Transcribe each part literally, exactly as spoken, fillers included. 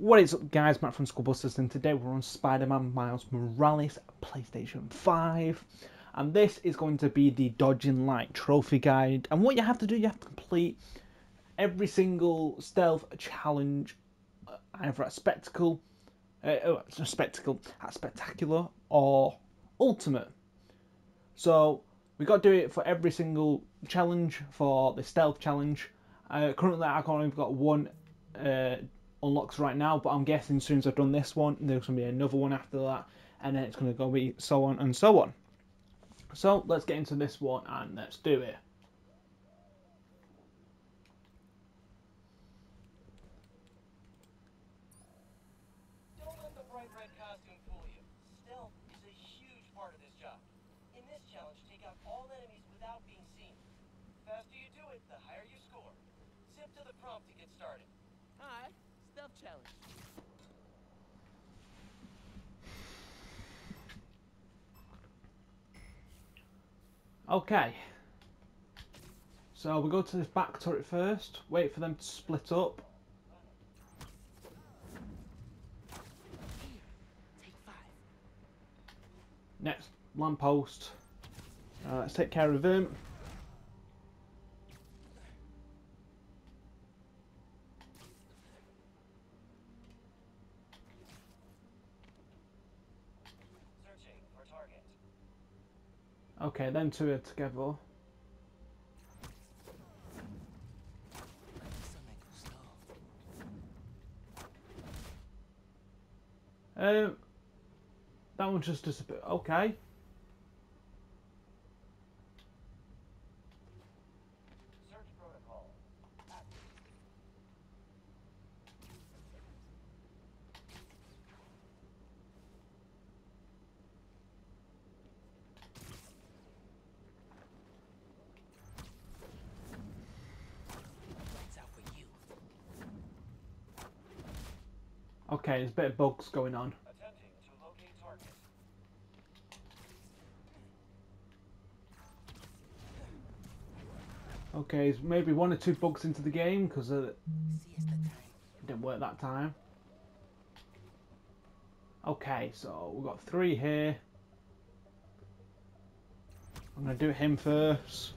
What is up, guys? Matt from Skullbusters, and today we're on Spider-Man Miles Morales, PlayStation five. And this is going to be the Dodging Light Trophy Guide. And what you have to do, you have to complete every single stealth challenge, either at Spectacle, uh, oh, spectacle at Spectacular, or Ultimate. So we got to do it for every single challenge for the stealth challenge. Uh, currently, I've only got one Uh, unlocks right now, but I'm guessing as soon as I've done this one, there's going to be another one after that, and then it's going to go be so on and so on. So let's get into this one and let's do it. Don't let the bright red costume fool you. Stealth is a huge part of this job. In this challenge, take out all enemies without being seen. The faster you do it, the higher you score. Zip to the prompt to get started. Hi. Challenge. Okay, so we go to this back turret first, wait for them to split up. Take five. Next lamppost, uh, let's take care of him. Okay, them two are together. Um, that one just disappeared. Okay. Search protocol. Okay, there's a bit of bugs going on. Attempting to locate target. Okay, there's maybe one or two bugs into the game because uh, it didn't work that time. Okay, so we've got three here. I'm going to do him first.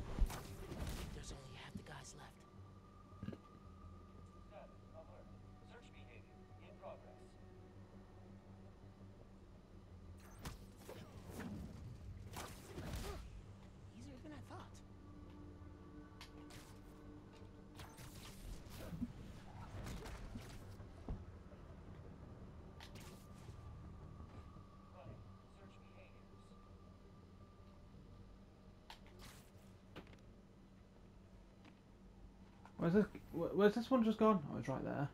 Where's this, where's this one just gone? Oh, it's right there.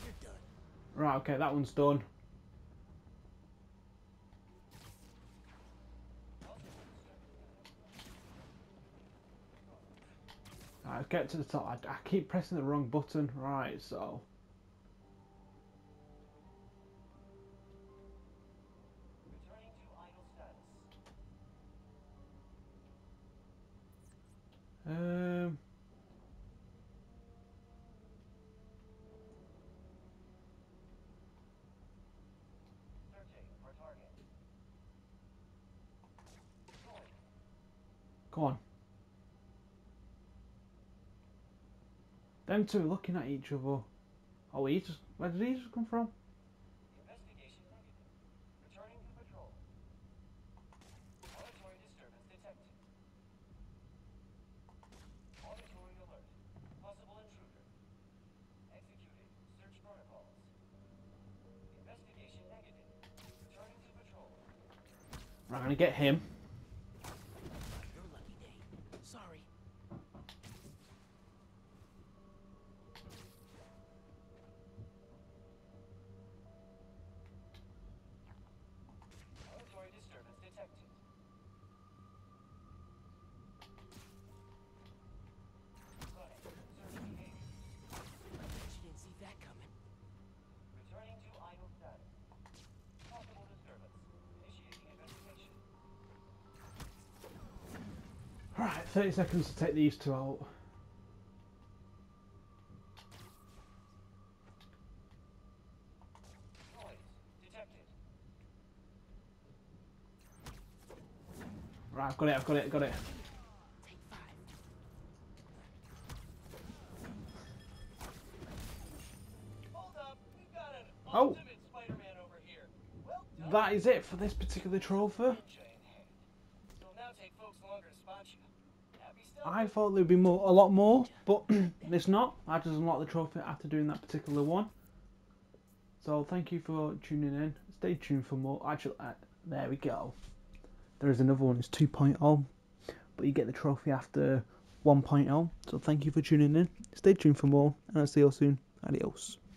You're done. Right, okay, that one's done. Alright, get to the top. I, I keep pressing the wrong button. Right, so... Um, go on. Them two looking at each other. Oh, he just, where did he just come from? Right, I'm gonna get him. Your lucky day. Sorry. Auditory disturbance detected. Search behavior. You didn't see that coming. Returning to idle status. Possible disturbance. Right, thirty seconds to take these two out. Right, I've got it, I've got it, I've got it. Oh! That is it for this particular trophy. I thought there'd be more, a lot more, but it's not. I just unlocked the trophy after doing that particular one. So thank you for tuning in. Stay tuned for more. Actually, uh, there we go. There is another one. It's two point oh, but you get the trophy after one point oh. So thank you for tuning in. Stay tuned for more, and I'll see you all soon. Adios.